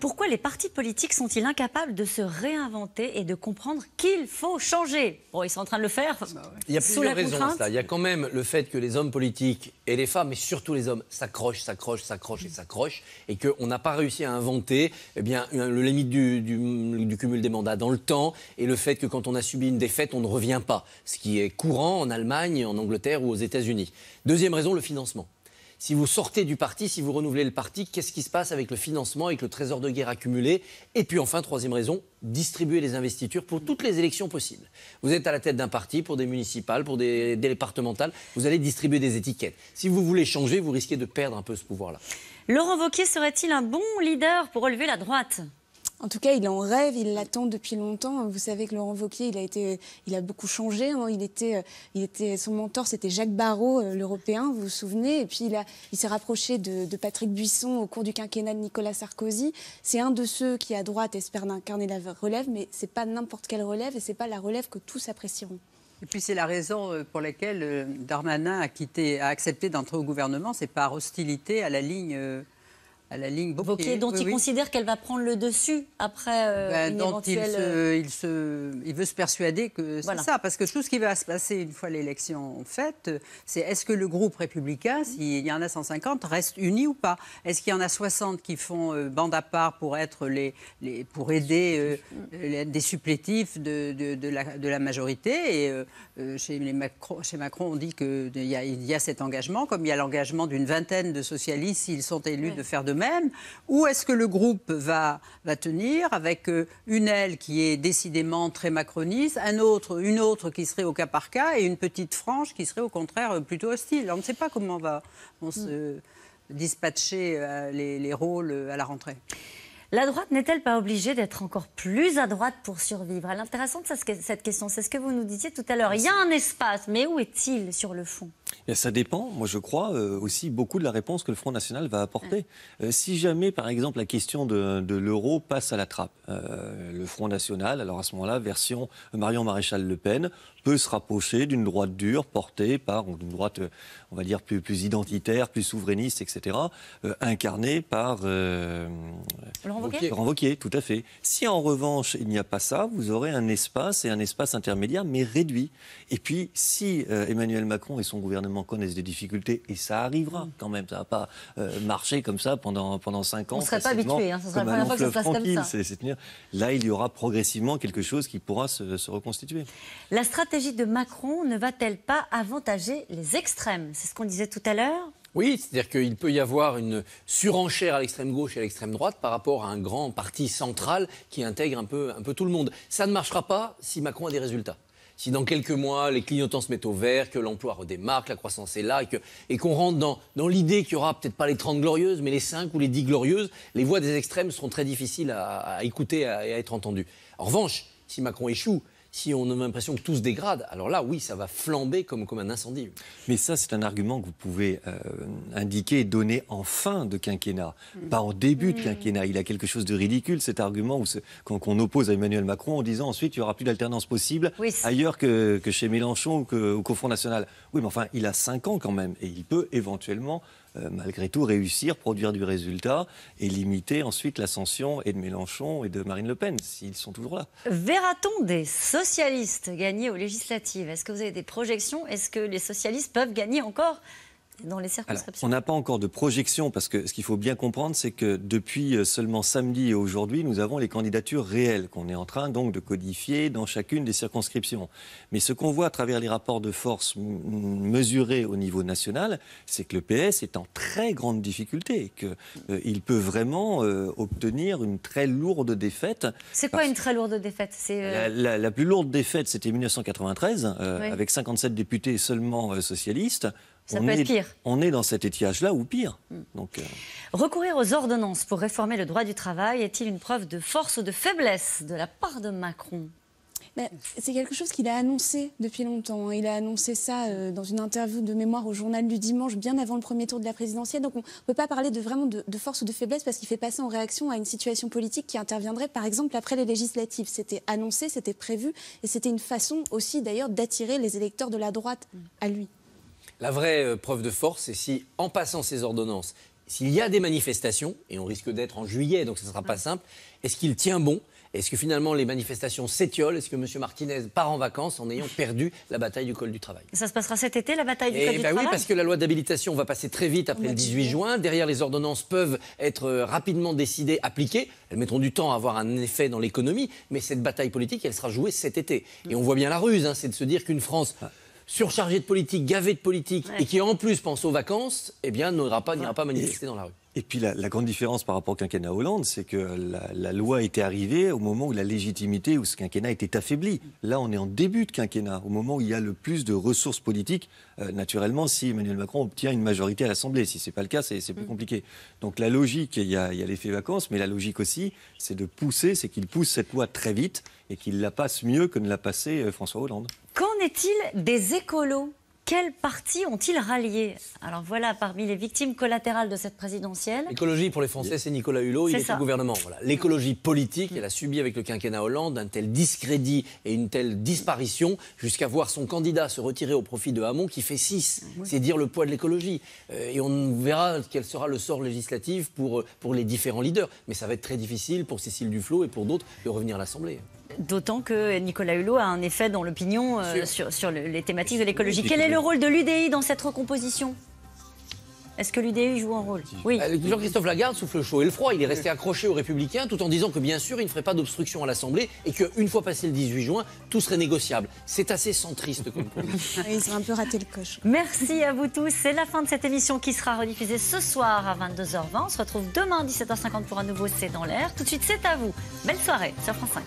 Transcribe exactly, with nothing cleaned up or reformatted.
Pourquoi les partis politiques sont-ils incapables de se réinventer et de comprendre qu'il faut changer? Bon, ils sont en train de le faire. Il y a plusieurs raisons à cela. Il y a quand même le fait que les hommes politiques et les femmes, mais surtout les hommes, s'accrochent, s'accrochent, s'accrochent et s'accrochent, et qu'on n'a pas réussi à inventer eh bien, le limite du, du, du cumul des mandats dans le temps, et le fait que quand on a subi une défaite, on ne revient pas, ce qui est courant en Allemagne, en Angleterre ou aux États-Unis. Deuxième raison, le financement. Si vous sortez du parti, si vous renouvelez le parti, qu'est-ce qui se passe avec le financement, avec le trésor de guerre accumulé? Et puis enfin, troisième raison, distribuer les investitures pour toutes les élections possibles. Vous êtes à la tête d'un parti, pour des municipales, pour des départementales, vous allez distribuer des étiquettes. Si vous voulez changer, vous risquez de perdre un peu ce pouvoir-là. Laurent Wauquiez serait-il un bon leader pour relever la droite ? En tout cas, il en rêve, il l'attend depuis longtemps. Vous savez que Laurent Wauquiez, il a été, il a beaucoup changé. Hein. Il était, il était, son mentor, c'était Jacques Barraud, l'Européen, vous vous souvenez. Et puis il a, il s'est rapproché de, de Patrick Buisson au cours du quinquennat de Nicolas Sarkozy. C'est un de ceux qui, à droite, espère incarner la relève, mais c'est pas n'importe quelle relève et c'est pas la relève que tous apprécieront. Et puis c'est la raison pour laquelle Darmanin a quitté, a accepté d'entrer au gouvernement, c'est par hostilité à la ligne. À la ligne Bocquet, Bocquet, dont oui, il oui. considère qu'elle va prendre le dessus après euh, ben, une éventuelle... Il, se, il, se, il veut se persuader que c'est voilà. ça, parce que tout ce qui va se passer une fois l'élection faite, c'est est-ce que le groupe républicain, s'il y en a cent cinquante, reste uni ou pas? Est-ce qu'il y en a soixante qui font euh, bande à part pour, être les, les, pour aider euh, les, des supplétifs de, de, de, la, de la majorité? Et euh, chez, les Macron, chez Macron, on dit qu'il y, y a cet engagement, comme il y a l'engagement d'une vingtaine de socialistes, s'ils sont élus, oui. de faire de même, ou est-ce que le groupe va, va tenir avec une aile qui est décidément très macroniste, un autre, une autre qui serait au cas par cas et une petite frange qui serait au contraire plutôt hostile. On ne sait pas comment va, on se dispatcher les, les rôles à la rentrée. La droite n'est-elle pas obligée d'être encore plus à droite pour survivre? Elle est intéressante cette question, c'est ce que vous nous disiez tout à l'heure. Il y a un espace, mais où est-il sur le fond? Et ça dépend, moi je crois, euh, aussi beaucoup de la réponse que le Front National va apporter. Euh, si jamais, par exemple, la question de, de l'euro passe à la trappe, euh, le Front National, alors à ce moment-là, version Marion Maréchal Le Pen, peut se rapprocher d'une droite dure portée par une droite, on va dire, plus, plus identitaire, plus souverainiste, et cetera, euh, incarnée par... Euh, Laurent Wauquiez. Laurent Wauquiez, tout à fait. Si en revanche, il n'y a pas ça, vous aurez un espace et un espace intermédiaire, mais réduit. Et puis, si euh, Emmanuel Macron et son gouvernement connaissent des difficultés, et ça arrivera quand même, ça ne va pas euh, marcher comme ça pendant, pendant cinq ans. On ne serait pas habitué, hein, ça serait la première fois que ça se passe comme ça. C'est, c'est, là, il y aura progressivement quelque chose qui pourra se, se reconstituer. La stratégie de Macron ne va-t-elle pas avantager les extrêmes? C'est ce qu'on disait tout à l'heure. Oui, c'est-à-dire qu'il peut y avoir une surenchère à l'extrême gauche et à l'extrême droite par rapport à un grand parti central qui intègre un peu, un peu tout le monde. Ça ne marchera pas si Macron a des résultats. Si dans quelques mois, les clignotants se mettent au vert, que l'emploi redémarre, que la croissance est là, et, que, et qu'on rentre dans, dans l'idée qu'il n'y aura peut-être pas les trente glorieuses, mais les cinq ou les dix glorieuses, les voix des extrêmes seront très difficiles à, à écouter et à, à être entendues. En revanche, si Macron échoue, si on a l'impression que tout se dégrade, alors là, oui, ça va flamber comme, comme un incendie. Mais ça, c'est un argument que vous pouvez euh, indiquer et donner en fin de quinquennat, mmh. pas en début de quinquennat. Il a quelque chose de ridicule, cet argument, ce, qu'on, qu'on oppose à Emmanuel Macron en disant ensuite, il n'y aura plus d'alternance possible oui, ailleurs que, que chez Mélenchon ou, que, ou qu'au Front National. Oui, mais enfin, il a cinq ans quand même, et il peut éventuellement... Euh, malgré tout, réussir, produire du résultat et limiter ensuite l'ascension et de Mélenchon et de Marine Le Pen, s'ils sont toujours là. Verra-t-on des socialistes gagner aux législatives? Est-ce que vous avez des projections? Est-ce que les socialistes peuvent gagner encore dans les circonscriptions? Alors, on n'a pas encore de projection parce que ce qu'il faut bien comprendre, c'est que depuis seulement samedi et aujourd'hui, nous avons les candidatures réelles qu'on est en train donc de codifier dans chacune des circonscriptions. Mais ce qu'on voit à travers les rapports de force mesurés au niveau national, c'est que le P S est en très grande difficulté et qu'il euh, peut vraiment euh, obtenir une très lourde défaite. C'est quoi une très lourde défaite? C'est euh... la, la, la plus lourde défaite, c'était mille neuf cent quatre-vingt-treize, euh, oui. avec cinquante-sept députés seulement euh, socialistes. Ça on peut est, être pire. On est dans cet étiage-là ou pire. Donc, euh... recourir aux ordonnances pour réformer le droit du travail, est-il une preuve de force ou de faiblesse de la part de Macron? Ben, c'est quelque chose qu'il a annoncé depuis longtemps. Il a annoncé ça euh, dans une interview de mémoire au journal du dimanche, bien avant le premier tour de la présidentielle. Donc on ne peut pas parler de, vraiment de, de force ou de faiblesse parce qu'il fait passer en réaction à une situation politique qui interviendrait par exemple après les législatives. C'était annoncé, c'était prévu et c'était une façon aussi d'ailleurs d'attirer les électeurs de la droite à lui. La vraie preuve de force, c'est si, en passant ces ordonnances, s'il y a des manifestations, et on risque d'être en juillet, donc ce ne sera pas simple, est-ce qu'il tient bon ? Est-ce que finalement les manifestations s'étiolent ? Est-ce que M. Martinez part en vacances en ayant perdu la bataille du col du travail ? Ça se passera cet été, la bataille du et col bah du oui, travail ? Oui, parce que la loi d'habilitation va passer très vite après on le dix-huit juin. Derrière, les ordonnances peuvent être rapidement décidées, appliquées. Elles mettront du temps à avoir un effet dans l'économie, mais cette bataille politique, elle sera jouée cet été. Et on voit bien la ruse, hein, c'est de se dire qu'une France surchargée de politique, gavée de politique, ouais. et qui en plus pense aux vacances, eh bien n'ira pas, n'ira pas manifester dans la rue. Et puis la, la grande différence par rapport au quinquennat Hollande, c'est que la, la loi était arrivée au moment où la légitimité, où ce quinquennat était affaibli. Là, on est en début de quinquennat, au moment où il y a le plus de ressources politiques, euh, naturellement, si Emmanuel Macron obtient une majorité à l'Assemblée. Si ce n'est pas le cas, c'est plus compliqué. Donc la logique, il y a, il y a l'effet vacances, mais la logique aussi, c'est de pousser, c'est qu'il pousse cette loi très vite et qu'il la passe mieux que ne l'a passé euh, François Hollande. Qu'en est-il des écolos ? Quels partis ont-ils rallié? Alors voilà, parmi les victimes collatérales de cette présidentielle... L'écologie pour les Français, c'est Nicolas Hulot, il est, est au gouvernement. L'écologie voilà. politique, elle a subi avec le quinquennat Hollande un tel discrédit et une telle disparition, jusqu'à voir son candidat se retirer au profit de Hamon qui fait six. Oui. C'est dire le poids de l'écologie. Et on verra quel sera le sort législatif pour, pour les différents leaders. Mais ça va être très difficile pour Cécile Duflot et pour d'autres de revenir à l'Assemblée. D'autant que Nicolas Hulot a un effet dans l'opinion euh, sur, sur le, les thématiques de l'écologie. Quel est le rôle de l'U D I dans cette recomposition ? Est-ce que l'U D I joue un rôle ? Oui. Jean-Christophe Lagarde souffle le chaud et le froid. Il est resté accroché aux Républicains tout en disant que bien sûr, il ne ferait pas d'obstruction à l'Assemblée et qu'une fois passé le dix-huit juin, tout serait négociable. C'est assez centriste comme position. Ils ont un peu raté le coche. Merci à vous tous. C'est la fin de cette émission qui sera rediffusée ce soir à vingt-deux heures vingt. On se retrouve demain à dix-sept heures cinquante pour un nouveau C dans l'air. Tout de suite, c'est à vous. Belle soirée sur France cinq.